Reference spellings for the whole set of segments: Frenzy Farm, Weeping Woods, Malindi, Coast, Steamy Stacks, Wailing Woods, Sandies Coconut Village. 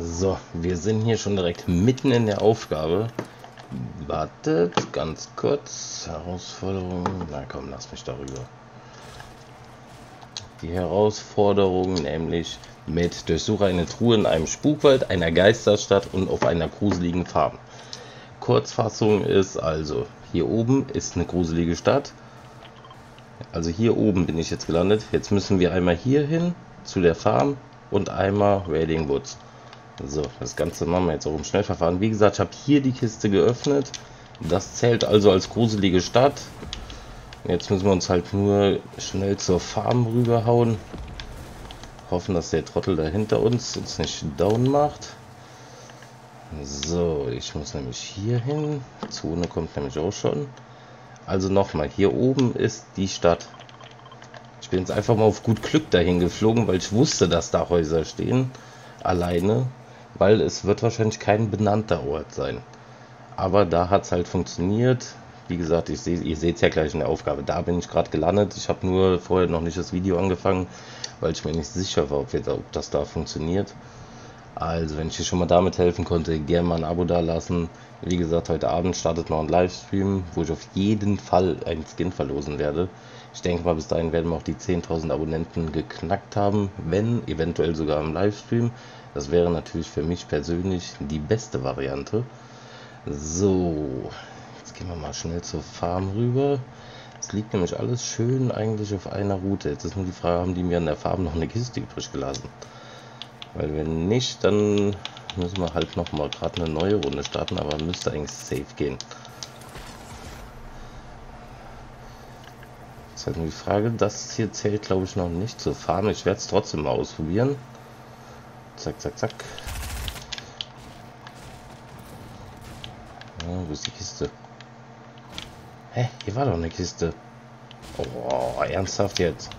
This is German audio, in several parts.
So, wir sind hier schon direkt mitten in der Aufgabe. Wartet, ganz kurz. Herausforderung. Na komm, lass mich darüber. Die Herausforderung nämlich mit Durchsuche eine Truhe in einem Spukwald, einer Geisterstadt und auf einer gruseligen Farm. Kurzfassung ist also, hier oben ist eine gruselige Stadt. Also hier oben bin ich jetzt gelandet. Jetzt müssen wir einmal hier hin, zu der Farm und einmal Wailing Woods. So, das Ganze machen wir jetzt auch im Schnellverfahren. Wie gesagt, ich habe hier die Kiste geöffnet. Das zählt also als gruselige Stadt. Jetzt müssen wir uns halt nur schnell zur Farm rüberhauen. Hoffen, dass der Trottel da hinter uns nicht down macht. So, ich muss nämlich hier hin. Zone kommt nämlich auch schon. Also nochmal, hier oben ist die Stadt. Ich bin jetzt einfach mal auf gut Glück dahin geflogen, weil ich wusste, dass da Häuser stehen. Alleine, weil es wird wahrscheinlich kein benannter Ort sein. Aber da hat es halt funktioniert. Wie gesagt, ihr seht es ja gleich in der Aufgabe. Da bin ich gerade gelandet. Ich habe nur vorher noch nicht das Video angefangen, weil ich mir nicht sicher war, ob das da funktioniert. Also, wenn ich dir schon mal damit helfen konnte, gerne mal ein Abo dalassen. Wie gesagt, heute Abend startet noch ein Livestream, wo ich auf jeden Fall einen Skin verlosen werde. Ich denke mal, bis dahin werden wir auch die 10.000 Abonnenten geknackt haben, wenn, eventuell sogar im Livestream. Das wäre natürlich für mich persönlich die beste Variante. So, jetzt gehen wir mal schnell zur Farm rüber. Es liegt nämlich alles schön eigentlich auf einer Route. Jetzt ist nur die Frage, haben die mir an der Farm noch eine Kiste übrig gelassen? Weil wenn nicht, dann müssen wir halt nochmal gerade eine neue Runde starten, aber müsste eigentlich safe gehen. Ist halt nur die Frage, das hier zählt glaube ich noch nicht zur Farm. Ich werde es trotzdem mal ausprobieren. Zack, zack, zack. Ja, wo ist die Kiste? Hä? Hier war doch eine Kiste. Oh, ernsthaft jetzt?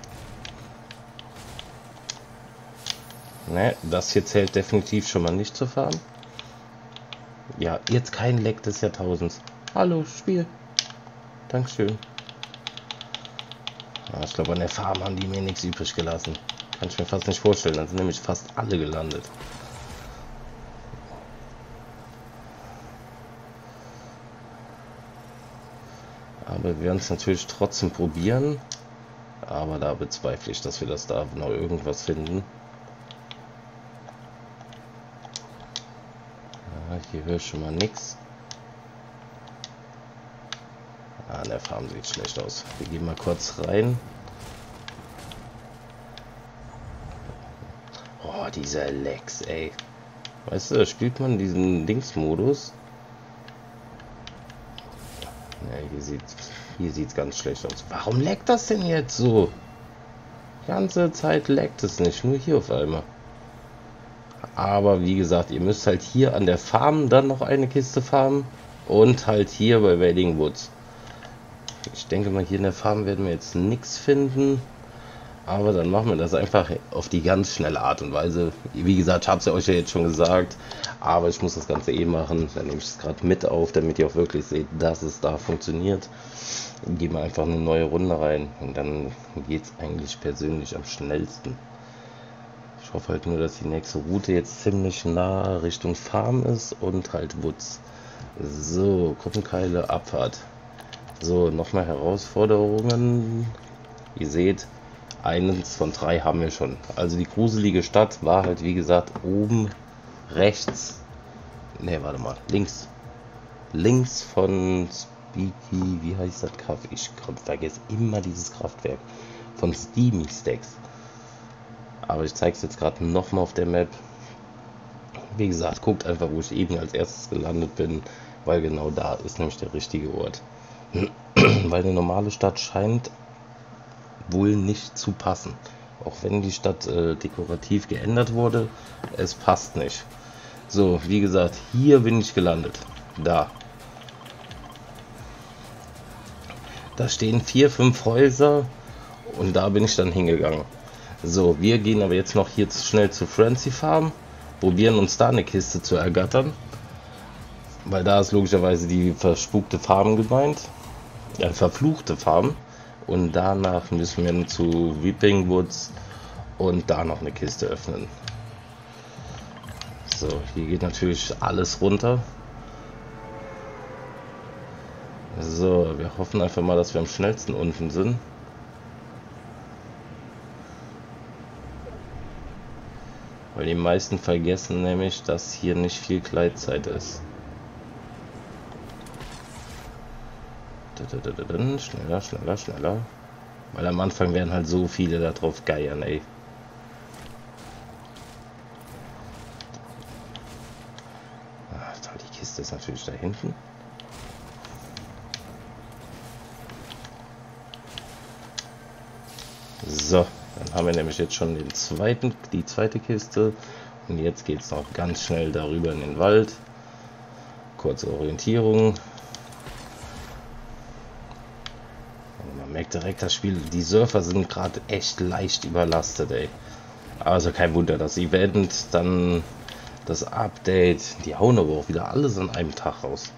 Ne, das hier zählt definitiv schon mal nicht zur Farm. Ja, jetzt kein Leck des Jahrtausends. Hallo, Spiel. Dankeschön. Ja, ich glaube, an der Farm haben die mir nichts übrig gelassen. Kann ich mir fast nicht vorstellen. Dann sind nämlich fast alle gelandet. Aber wir werden es natürlich trotzdem probieren. Aber da bezweifle ich, dass wir das da noch irgendwas finden. Hier höre ich schon mal nichts. Ah, der Farm sieht schlecht aus. Wir gehen mal kurz rein. Oh, dieser Lex, ey. Weißt du, da spielt man diesen Links-Modus. Ja, hier sieht's ganz schlecht aus. Warum leckt das denn jetzt so? Die ganze Zeit leckt es nicht, nur hier auf einmal. Aber wie gesagt, ihr müsst halt hier an der Farm dann noch eine Kiste farmen und halt hier bei Wailing Woods. Ich denke mal, hier in der Farm werden wir jetzt nichts finden, aber dann machen wir das einfach auf die ganz schnelle Art und Weise. Wie gesagt, ich habe es ja euch ja jetzt schon gesagt, aber ich muss das Ganze eh machen. Dann nehme ich es gerade mit auf, damit ihr auch wirklich seht, dass es da funktioniert. Gehen wir einfach eine neue Runde rein und dann geht es eigentlich persönlich am schnellsten. Ich hoffe halt nur, dass die nächste Route jetzt ziemlich nah Richtung Farm ist und halt Woods. So, Kuppenkeile, Abfahrt. So, nochmal Herausforderungen. Ihr seht, eines von drei haben wir schon. Also die gruselige Stadt war halt, wie gesagt, oben rechts. Ne, warte mal, links. Links von Speaky, wie heißt das Kraft? Ich vergesse immer dieses Kraftwerk. Von Steamy Stacks. Aber ich zeige es jetzt gerade nochmal auf der Map. Wie gesagt, guckt einfach, wo ich eben als erstes gelandet bin, weil genau da ist nämlich der richtige Ort. Weil eine normale Stadt scheint wohl nicht zu passen. Auch wenn die Stadt dekorativ geändert wurde, es passt nicht. So, wie gesagt, hier bin ich gelandet. Da. Da stehen 4, 5 Häuser und da bin ich dann hingegangen. So, wir gehen aber jetzt noch hier schnell zu Frenzy Farm, probieren uns da eine Kiste zu ergattern, weil da ist logischerweise die verspukte Farm gemeint, verfluchte Farm, und danach müssen wir zu Weeping Woods und da noch eine Kiste öffnen. So, hier geht natürlich alles runter. So, wir hoffen einfach mal, dass wir am schnellsten unten sind. Weil die meisten vergessen nämlich, dass hier nicht viel Gleitzeit ist. Schneller, schneller, schneller. Weil am Anfang werden halt so viele da drauf geiern, ey. Ach, toll, die Kiste ist natürlich da hinten. So, dann haben wir nämlich jetzt schon den die zweite Kiste. Und jetzt geht es noch ganz schnell darüber in den Wald. Kurze Orientierung. Direkt das Spiel, die Surfer sind gerade echt leicht überlastet, ey. Also kein Wunder, das Event, dann das Update, die hauen aber auch wieder alles an einem Tag raus.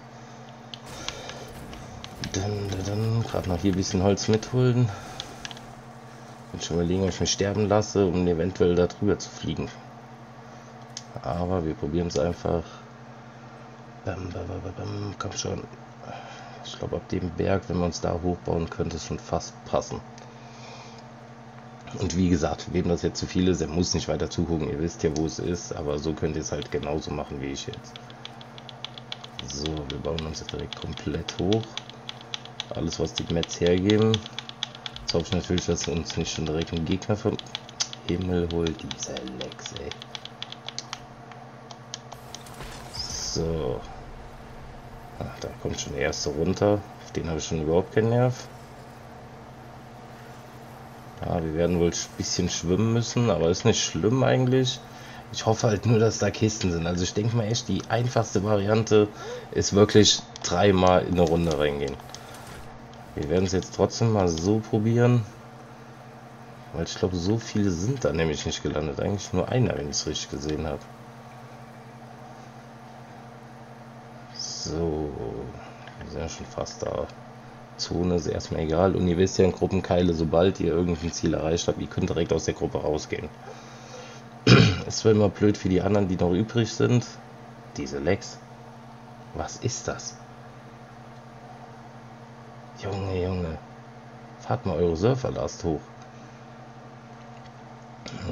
Dann gerade noch hier ein bisschen Holz mitholen. Und schon überlegen, ob ich mich sterben lasse, um eventuell da drüber zu fliegen. Aber wir probieren es einfach. Bam, bam, bam, bam, komm schon. Ich glaube, ab dem Berg, wenn wir uns da hochbauen, könnte es schon fast passen. Und wie gesagt, wem das jetzt zu viel ist, der muss nicht weiter zugucken. Ihr wisst ja, wo es ist, aber so könnt ihr es halt genauso machen, wie ich jetzt. So, wir bauen uns jetzt direkt komplett hoch. Alles, was die Mets hergeben. Jetzt hoffe ich natürlich, dass uns nicht schon direkt ein Gegner vom Himmel holt. Dieser Lex, ey. So. Ach, da kommt schon der erste runter. Auf den habe ich schon überhaupt keinen Nerv. Ja, wir werden wohl ein bisschen schwimmen müssen, aber ist nicht schlimm eigentlich. Ich hoffe halt nur, dass da Kisten sind. Also ich denke mal echt, die einfachste Variante ist wirklich dreimal in eine Runde reingehen. Wir werden es jetzt trotzdem mal so probieren. Weil ich glaube, so viele sind da nämlich nicht gelandet. Eigentlich nur einer, wenn ich es richtig gesehen habe. So, wir sind ja schon fast da. Zone ist erstmal egal. Und ihr wisst ja in Gruppenkeile, sobald ihr irgendein Ziel erreicht habt, ihr könnt direkt aus der Gruppe rausgehen. Ist zwar immer blöd für die anderen, die noch übrig sind. Diese Lex. Was ist das? Junge, Junge. Fahrt mal eure Surferlast hoch.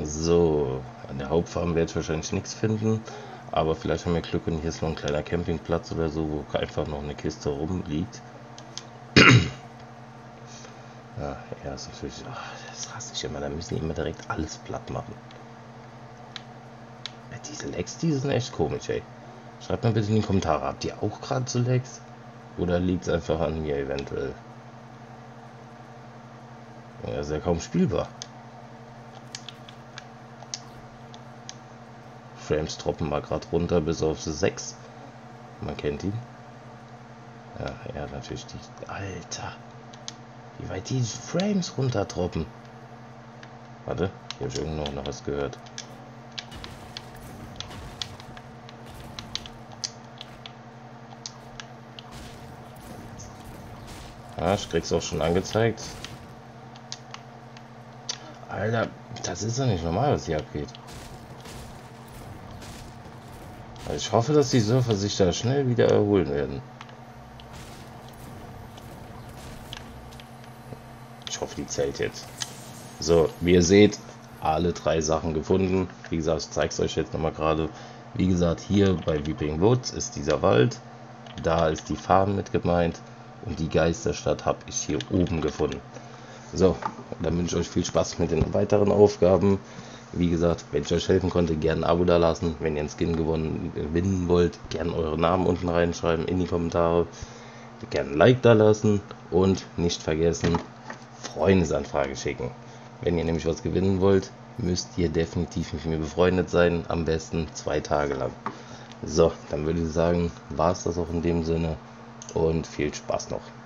So, an der Hauptfarm werde ich wahrscheinlich nichts finden. Aber vielleicht haben wir Glück und hier ist noch ein kleiner Campingplatz oder so, wo einfach noch eine Kiste rumliegt. Ja, ist natürlich, oh, das raste ich immer, da müssen die immer direkt alles platt machen. Ja, diese Lags, die sind echt komisch, ey. Schreibt mal bitte in die Kommentare, habt ihr auch gerade so Lags? Oder liegt es einfach an mir eventuell? Ja, ist ja kaum spielbar. Frames droppen mal gerade runter bis auf 6. Man kennt ihn. Ja, ja, natürlich die. Alter! Wie weit die Frames runter droppen. Warte, hier habe ich irgendwo noch was gehört. Ah, ich krieg's auch schon angezeigt. Alter, das ist ja nicht normal, was hier abgeht. Ich hoffe, dass die Surfer sich da schnell wieder erholen werden. Ich hoffe, die zählt jetzt. So, wie ihr seht, alle drei Sachen gefunden. Wie gesagt, ich zeige es euch jetzt nochmal gerade. Wie gesagt, hier bei Weeping Woods ist dieser Wald. Da ist die Farm mit gemeint. Und die Geisterstadt habe ich hier oben gefunden. So, dann wünsche ich euch viel Spaß mit den weiteren Aufgaben. Wie gesagt, wenn ich euch helfen konnte, gerne ein Abo da lassen. Wenn ihr einen Skin gewinnen wollt, gerne euren Namen unten reinschreiben in die Kommentare. Gerne ein Like da lassen und nicht vergessen, Freundesanfrage schicken. Wenn ihr nämlich was gewinnen wollt, müsst ihr definitiv mit mir befreundet sein, am besten 2 Tage lang. So, dann würde ich sagen, war es das auch in dem Sinne und viel Spaß noch.